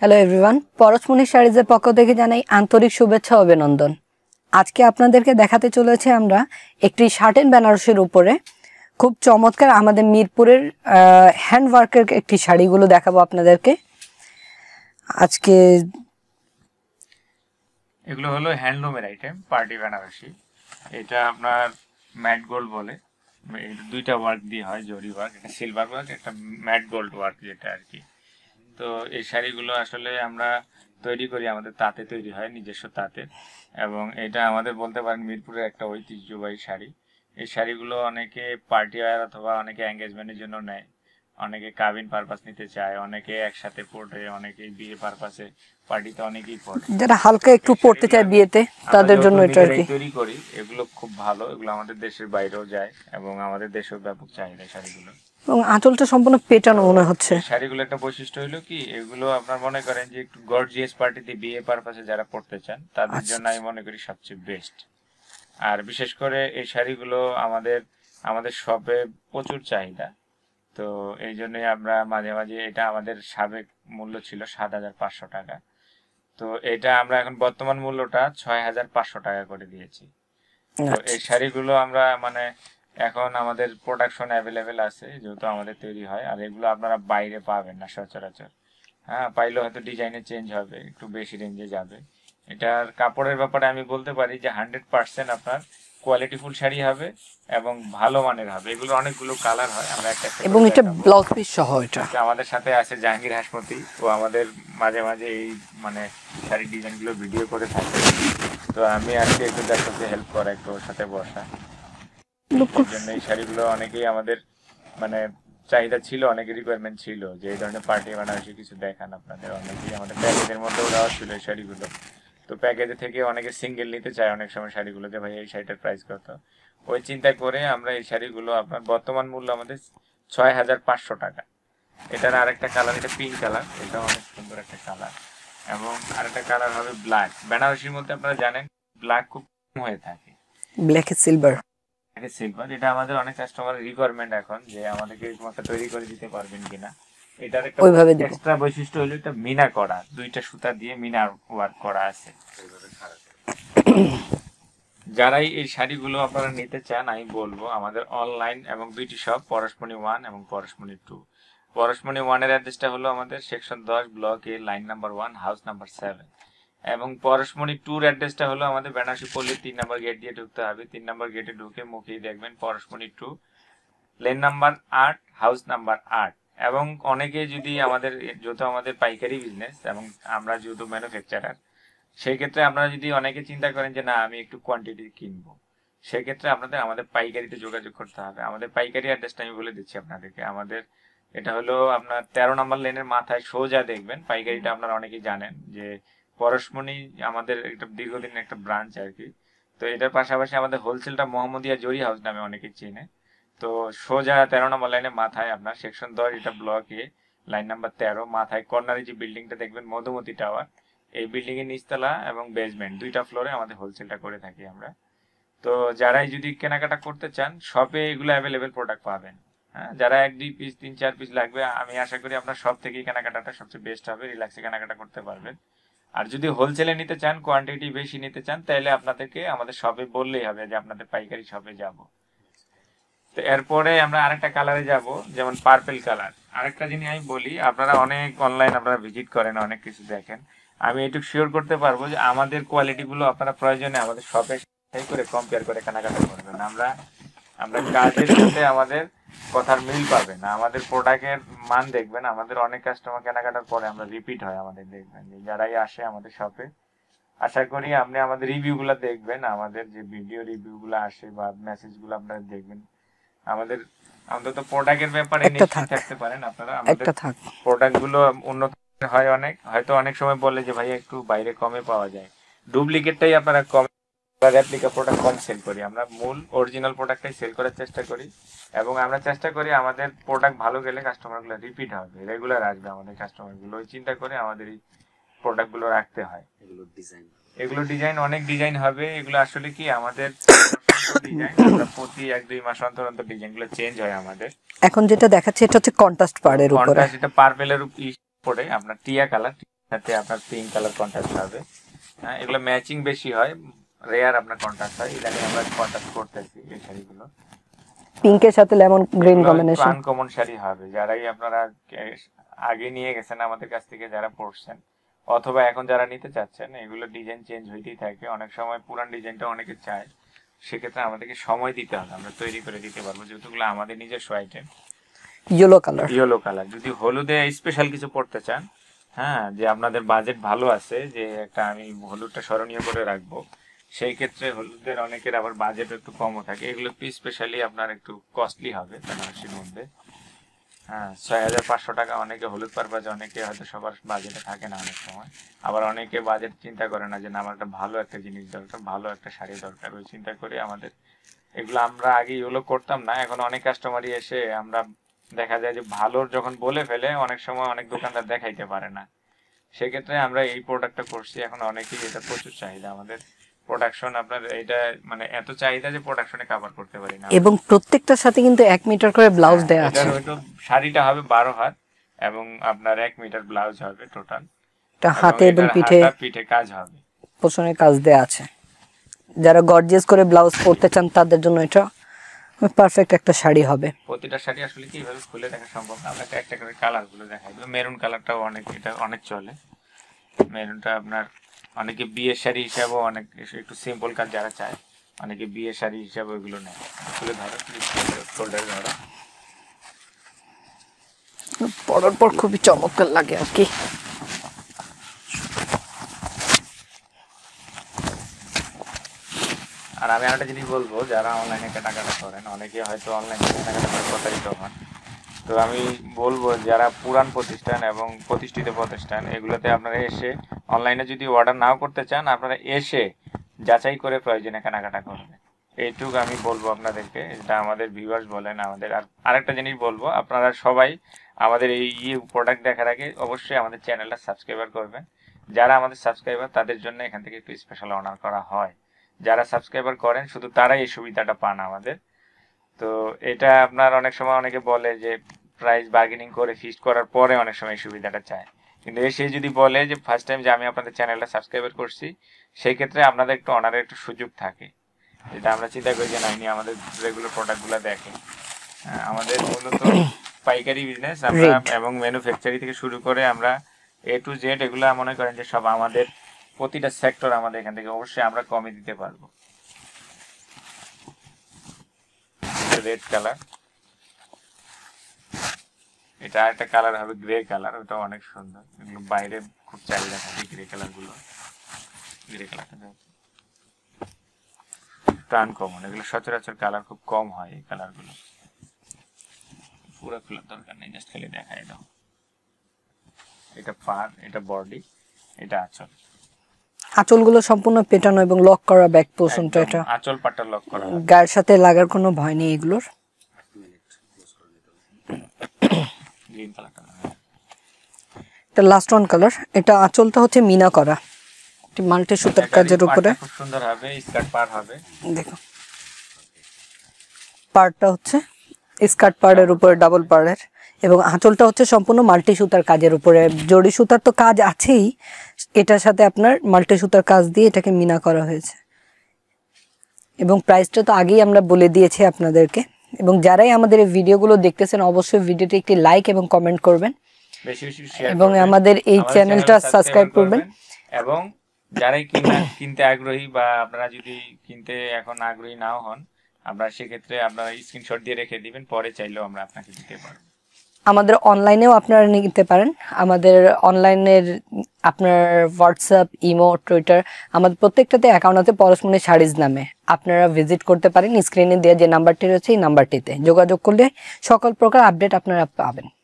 Hello everyone পরশমণি শাড়িজের পক্ষ থেকে জানাই আন্তরিক শুভেচ্ছা ও অভিনন্দন। আজকে আপনাদেরকে দেখাতে চলেছে আমরা একটি শার্টেন বেনারসির উপরে খুব চমৎকার আমাদের মিরপুরের হ্যান্ড ওয়ার্কের একটি শাড়িগুলো দেখাবো আপনাদেরকে। আজকে এগুলো হলো হ্যান্ডলুমের আইটেম পার্টি বেনারসি, এটা আপনার ম্যাট গোল্ড বলে, দুইটা ওয়ার্ক দিয়ে হয়, জরি ওয়ার্ক, একটা সিলভার ওয়ার্ক, একটা ম্যাট গোল্ড ওয়ার্ক যেটা আর কি। তো এই শাড়িগুলো আসলে আমরা তৈরি করি, আমাদের তাঁতে তৈরি হয়, নিজস্ব তাঁতে, এবং এটা আমাদের বলতে পারেন মিরপুরের একটা ঐতিহ্যবাহী শাড়ি। এই শাড়িগুলো অনেকে পার্টি ওয়ার অথবা অনেকে এঙ্গেজমেন্টের জন্য নেয়, অনেকে কাবিন পারপাস নিতে চায়, অনেকে একসাথে পড়ে, অনেকে বিয়ে পারপাসে, পার্টিতে অনেকেই পড়ে, যারা হালকা একটু পড়তে চায় বিয়েতে তাদের জন্য এটা আর কি তৈরি করি। এগুলো খুব ভালো, এগুলো আমাদের দেশের বাইরেও যায় এবং আমাদের দেশেও ব্যাপক চাহিদা শাড়িগুলো। এবং আঁচলটা সম্পূর্ণ পেটানো মনে হচ্ছে। শাড়িগুলো একটা বৈশিষ্ট্য হলো কি, এগুলো আপনার মনে করেন যে একটু গর্জিয়াস পার্টিতে বিয়ে পারপাসে যারা পড়তে চান তাদের জন্য আমি মনে করি সবচেয়ে বেস্ট। আর বিশেষ করে এই শাড়িগুলো আমাদের শপে প্রচুর চাহিদা, তো এই জন্যই আমরা মাঝে মাঝে, এটা আমাদের সাবেক মূল্য ছিল ৭,৫০০ টাকা, তো এটা আমরা এখন বর্তমান মূল্যটা ৬,৫০০ টাকা করে দিয়েছি। তো এই শাড়িগুলো আমরা মানে এখন আমাদের প্রোডাকশন অ্যাভেলেবেল আছে, যেহেতু আমাদের তৈরি হয়, আর এগুলো আপনারা বাইরে পাবেন না সচরাচর, হ্যাঁ পাইলেও হয়তো ডিজাইনে চেঞ্জ হবে, একটু বেশি রেঞ্জে যাবে। এটার কাপড়ের ব্যাপারে আমি বলতে পারি যে 100% আপনার কোয়ালিটিফুল শাড়ি হবে এবং ভালো মানের হবে। এগুলো অনেকগুলো কালার হয়, আমরা একটা এবং এটা ব্লক পিস সহ, এটা আমাদের সাথে আছে জাহাঙ্গীর হাসমতি, ও আমাদের মাঝে মাঝে এই মানে শাড়ি ডিজাইনগুলো ভিডিও করে থাকে, তো আমি আজকে একটু তার সাথে হেল্প করা, একটু ওর সাথে বসা। এই শাড়িগুলো অনেকেই আমাদের মানে চাহিদা ছিল, অনেক রিকোয়ারমেন্ট ছিল যে এই ধরনের পার্টি বানানো কিছু দেখান আপনাদের, অনেকেই আমাদের প্যাকেজের মধ্যে দেওয়া ছিল এই শাড়িগুলো। তো প্যাকেজে থেকে অনেকে সিঙ্গেল নিতে চায় অনেক সময় শাড়িগুলোতে, ভাই এই শাড়িটার প্রাইস কত, ওই চিন্তা করে আমরা এই শাড়িগুলো আপনার বর্তমান মূল্য আমাদের ৬,৫০০ টাকা। এটার আরেকটা কালার, এটা পিঙ্ক কালার, এটা অনেক সুন্দর একটা কালার, এবং আরেকটা কালার হবে ব্ল্যাক। বেনারসির মধ্যে আপনারা জানেন ব্ল্যাক খুব কম হয়ে থাকে, ব্ল্যাক সিলভার, সিলভার, এটা আমাদের অনেক কাস্টমারের রিকোয়ারমেন্ট এখন, যে আমাদেরকে একটা তৈরি করে দিতে পারবেন কিনা। এটার একটা এক্সট্রা বৈশিষ্ট্য হলো এটা মিনা করা, দুইটা সুতা দিয়ে মিনা ওয়ার্ক করা আছে। যারাই এই শাড়িগুলো আপনারা নিতে চান আমি বলবো আমাদের অনলাইন এবং দুইটি শপ, PoroshmoniOne এবং PoroshmoniTwo। PoroshmoniOne-এর অ্যাড্রেসটা হলো আমাদের সেকশন 10 ব্লকে লাইন নাম্বার 1 হাউস নাম্বার 7, এবং PoroshmoniTwo-র অ্যাড্রেসটা হলো আমাদের বেনারসি পল্লি 3 নম্বর গেট দিয়ে ঢুকতে হবে, 3 নম্বর গেটে ঢুকে মুখেই দেখবেন PoroshmoniTwo, lane number 8 house number 8। এবং অনেকে যদি আমাদের, যেহেতু আমাদের পাইকারি বিজনেস এবং আমরা যেহেতু ম্যানুফ্যাকচারার, সেই ক্ষেত্রে আপনারা যদি অনেকে চিন্তা করেন যে না আমি একটু কোয়ান্টিটি কিনবো, সেক্ষেত্রে আপনাদের আমাদের পাইকারিতে যোগাযোগ করতে হবে। আমাদের পাইকারি অ্যাড্রেসটা আমি বলে দিচ্ছি আপনাদেরকে, আমাদের এটা হলো আপনার 13 নম্বর লেনের মাথায় সোজা দেখবেন পাইকারিটা, আপনারা অনেকেই জানেন যে পরশমণি আমাদের একটা দীর্ঘদিন একটা ব্রাঞ্চ আর কি। তো এটার পাশাপাশি আমাদের হোলসেলটা মোহাম্মদিয়া জরি হাউস নামে অনেকেই চেনে, তো সোজা 13 নম্বর লাইনে মাথায় আপনার সেকশন 10, এটা ব্লকে লাইন নাম্বার 13 মাথায় কর্নারে যে বিল্ডিংটা দেখবেন মধুমতি টাওয়ার, এই বিল্ডিং এর নিচতলা এবং বেসমেন্ট 2টা ফ্লোরে আমাদের হোলসেলটা করে থাকি আমরা। তো যারাই যদি কেনাকাটা করতে চান শপে এগুলো অ্যাভেলেবেল প্রোডাক্ট পাবেন, হ্যাঁ যারা 1-2 পিস 3-4 পিস লাগবে আমি আশা করি আপনার শপ থেকেই কেনাকাটাটা সবচেয়ে বেস্ট হবে, রিল্যাক্সে কেনাকাটা করতে পারবেন। আর যদি হোলসেলে নিতে চান, কোয়ান্টিটি বেশি নিতে চান, তাহলে আপনাদেরকে আমাদের শপে বললেই হবে যে আপনাদের পাইকারি শপে যাব। তো এরপরে আমরা আরেকটা কালারে যাব, যেমন পার্পল কালার। আরেকটা জিনিস আমি বলি, আপনারা অনেক অনলাইন আপনারা ভিজিট করেন, অনেক কিছু দেখেন, আমি এটুকু শিওর করতে পারবো যে আমাদের কোয়ালিটিগুলো আপনারা প্রয়োজনে আমাদের শপে করে কম্পেয়ার করে কেনাকাটা করবেন। আমরা কাজের সাথে আমাদের কথার মিল পাবেন, আমাদের প্রোডাক্টের মান দেখবেন, আমাদের অনেক কাস্টমার কেনাকাটার পরে আমরা রিপিট হয় আমাদের, দেখবেন যে যারাই আসে আমাদের শপে, আশা করি আপনি আমাদের রিভিউগুলো দেখবেন, আমাদের যে ভিডিও রিভিউগুলো আসে বা মেসেজগুলো আপনারা দেখবেন, আমাদের অন্তত প্রোডাক্টের ব্যাপারে নিশ্চিত থাকতে পারেন আপনারা, আমাদের প্রোডাক্টগুলো উন্নত হয়। অনেক হয়তো অনেক সময় বলে যে ভাই একটু বাইরে কমে পাওয়া যায়, ডুপ্লিকেটটাই আপনারা কম বা রেপ্লিকা প্রোডাক্ট কম সেল করি, আমরা মূল অরিজিনাল প্রোডাক্টটাই সেল করার চেষ্টা করি, এবং আমরা চেষ্টা করি আমাদের প্রোডাক্ট ভালো গেলে কাস্টমারগুলো রিপিট হবে, রেগুলার আসবে আমাদের কাস্টমারগুলো, ওই চিন্তা করে আমাদের এই প্রোডাক্টগুলো রাখতে হয়। এগুলো ডিজাইন অনেক ডিজাইন হবে, এগুলো আসলে কি আমাদের ডিজাইন প্রতি 1-2 মাস অন্তর অন্তর ডিজাইনগুলো চেঞ্জ হয় আমাদের। এখন যেটা দেখাচ্ছি এটা হচ্ছে কন্ট্রাস্ট পাড়ের উপরে, এটা পার্পলের উপরে আপনার টিয়া কালার, সাথে আপনার পিঙ্ক কালার কন্ট্রাস্ট হবে। এগুলো ম্যাচিং বেশি হয়, রেয়ার আপনার কন্ট্রাস্ট হয়। ইদানিং আমরা কন্ট্রাস্ট করতেছি এই শাড়িগুলো পিঙ্কের সাথে lemon green combination. Common sari হবে যারাই আপনারা আগে নিয়ে গেছেন আমাদের কাছ থেকে, যারা পড়ছেন অথবা এখন যারা নিতে চাচ্ছেন, এগুলো ডিজাইন চেঞ্জ হইতেই থাকে। অনেক সময় পুরান ডিজাইনটা অনেকে চায়, সেক্ষেত্রে আমাদেরকে সময় দিতে হবে, আমরা তৈরি করে দিতে পারবো। যেহেতুগুলো আমাদের নিজস্ব item. Yellow colour, yellow colour যদি হলুদে স্পেশাল কিছু পড়তে চান, হ্যাঁ যে আপনাদের বাজেট ভালো আছে যে একটা আমি হলুদটা স্মরণীয় করে রাখবো, সেই ক্ষেত্রে হলুদের অনেকের আবার বাজেট একটু কমও থাকে, এগুলো স্পেশালি আপনার একটু কস্টলি হবে বেনারসির মধ্যে। হ্যাঁ ৬৫০০ টাকা অনেকে হলুদ পারপাজ, অনেকে হয়তো সবার বাজেটে থাকে না অনেক সময়। আবার অনেকে বাজেট চিন্তা করে না যে না আমার একটা ভালো একটা জিনিস দরকার, ভালো একটা শাড়ি দরকার, ওই চিন্তা করে আমাদের এগুলো আমরা আগে এগুলো করতাম না। এখন অনেক কাস্টমারই এসে আমরা দেখা যায় যে ভালোর যখন বলে ফেলে অনেক সময় অনেক দোকানদার দেখাইতে পারে না, সেক্ষেত্রে আমরা এই প্রোডাক্টটা করছি। এখন অনেকেই এটা প্রচুর চাহিদা আমাদের প্রোডাকশন, আপনার এটা মানে এত চাহিদা যে প্রোডাকশনে কভার করতে পারি না। এবং প্রত্যেকটার সাথে কিন্তু ১ মিটার করে ব্লাউজ দেয়া আছে। এটা শাড়িটা হবে ১২ হাত এবং আপনার ১ মিটার ব্লাউজ হবে টোটাল, এটা হাতে এবং পিঠে পিঠে কাজ হবে, পোষণের কাজ দেয়া আছে। যারা গর্জিয়াস করে ব্লাউজ পরতে চান তাদের জন্য এটা পারফেক্ট একটা শাড়ি হবে। প্রতিটা শাড়ি আসলে কিভাবে খুলে দেখা সম্ভব, আমরা একটা করে কালারগুলো দেখাই। মেরুন কালারটাও অনেক, এটা অনেক চলে মেরুনটা। আপনার অনেকে বিয়ে শাড়ি হিসাবে অনেক একটু সিম্পল কাজ যারা চায়, অনেকে বিয়ে শাড়ি হিসাবে ওইগুলো নেয়। খুলে ধরো, শোল্ডারে ধরো, পরার পর খুবই চমৎকার লাগে আর কি। আর আমি আরেকটা জিনিস বলবো, যারা অনলাইনে কেনাকাটা করেন, অনেকে হয়তো অনলাইনে কেনাকাটা করে প্রতারিত হন, তো আমি বলবো যারা পুরান প্রতিষ্ঠান এবং প্রতিষ্ঠিত প্রতিষ্ঠান, এগুলোতে আপনারা এসে অনলাইনে যদি অর্ডার নাও করতে চান, আপনারা এসে যাচাই করে প্রয়োজনে কেনাকাটা করবেন, এইটুকু আমি বলবো আপনাদেরকে। এটা আমাদের ভিউয়ার্স বলেন আমাদের। আর আরেকটা জিনিস বলবো, আপনারা সবাই আমাদের এই প্রোডাক্ট দেখার আগে অবশ্যই আমাদের চ্যানেলটা সাবস্ক্রাইবার করবেন। যারা আমাদের সাবস্ক্রাইবার তাদের জন্য এখান থেকে একটু স্পেশাল অনার করা হয়, যারা সাবস্ক্রাইবার করেন শুধু তারাই এই সুবিধাটা পান আমাদের। তো এটা আপনার অনেক সময় অনেকে বলে যে প্রাইস বার্গেনিং করে ফিক্সড করার পরে অনেক সময় এই সুবিধাটা চায়, কিন্তু এসে যদি বলে যে ফার্স্ট টাইম যে আমি আপনাদের চ্যানেলটা সাবস্ক্রাইবার করছি, সেই ক্ষেত্রে আপনাদের একটু অনারের একটু সুযোগ থাকে, যেটা আমরা চিন্তা করি যে নাইনি আমাদের রেগুলার প্রোডাক্টগুলো দেখে। আমাদের মূলত পাইকারি বিজনেস আমরা, এবং ম্যানুফ্যাকচারিং থেকে শুরু করে আমরা এ টু জেড এগুলো মনে করেন যে সব আমাদের প্রতিটা সেক্টর আমাদের এখান থেকে অবশ্যই আমরা কমে দিতে পারবো। রেড কালার, এটা একটা কালার হবে গ্রে কালার, ওটা অনেক সুন্দর, বাইরে খুব চাহিদা থাকে গ্রে কালার গুলো। গ্রে কালারটা টান কমন, এগুলো সচরাচর কালার খুব কম হয়। এই কালার গুলো পুরো খোলার দরকার নেই, জাস্ট খালি দেখাই দাও। এটা পার, এটা বডি, এটা আঁচল। আঁচলগুলো সম্পূর্ণ পেটানো এবং লক করা ব্যাক পোর্শনটা, এটা আঁচল পাটা লক করা, গায়ের সাথে লাগার কোনো ভয় নেই এগুলোর। এটা লাস্ট ওয়ান কালার, এটা আঁচলটা হচ্ছে মিনা করা, এটা মাল্টি সুতার কাজের উপরে খুব সুন্দর হবে। স্কার্ট পার হবে, দেখো পারটা হচ্ছে স্কার্ট পারের উপরে ডাবল পারের, এবং আঁচলটা হচ্ছে সম্পূর্ণ মাল্টি সুতার কাজের উপরে। জড়ি সুতার তো কাজ আছেই, এটার সাথে আপনার মাল্টি সুতার কাজ দিয়ে এটাকে মিনা করা হয়েছে। এবং প্রাইসটা তো আগেই আমরা বলে দিয়েছি আপনাদেরকে। এবং যারাই আমাদের এই ভিডিওগুলো দেখতেছেন অবশ্যই ভিডিওতে একটি লাইক এবং কমেন্ট করবেন, এবং আমাদের এই চ্যানেলটা সাবস্ক্রাইব করবেন। এবং যারাই কিনতে আগ্রহী বা আপনারা যদি কিনতে এখন আগ্রহী নাও হন, আপনারা সেক্ষেত্রে আপনারা স্ক্রিনশট দিয়ে রেখে দিবেন, পরে চাইলেও আমরা আপনাকে দিতে পারবো। আমাদের অনলাইনেও আপনারা নিতে পারেন, আমাদের অনলাইনের আপনার হোয়াটসঅ্যাপ, ইমো, টুইটার, আমাদের প্রত্যেকটাতে অ্যাকাউন্ট আছে পরশমণি শাড়িজ নামে। আপনারা ভিজিট করতে পারেন, স্ক্রিনে দেওয়া যে নাম্বারটি রয়েছে এই নাম্বারটিতে যোগাযোগ করলে সকল প্রকার আপডেট আপনারা পাবেন।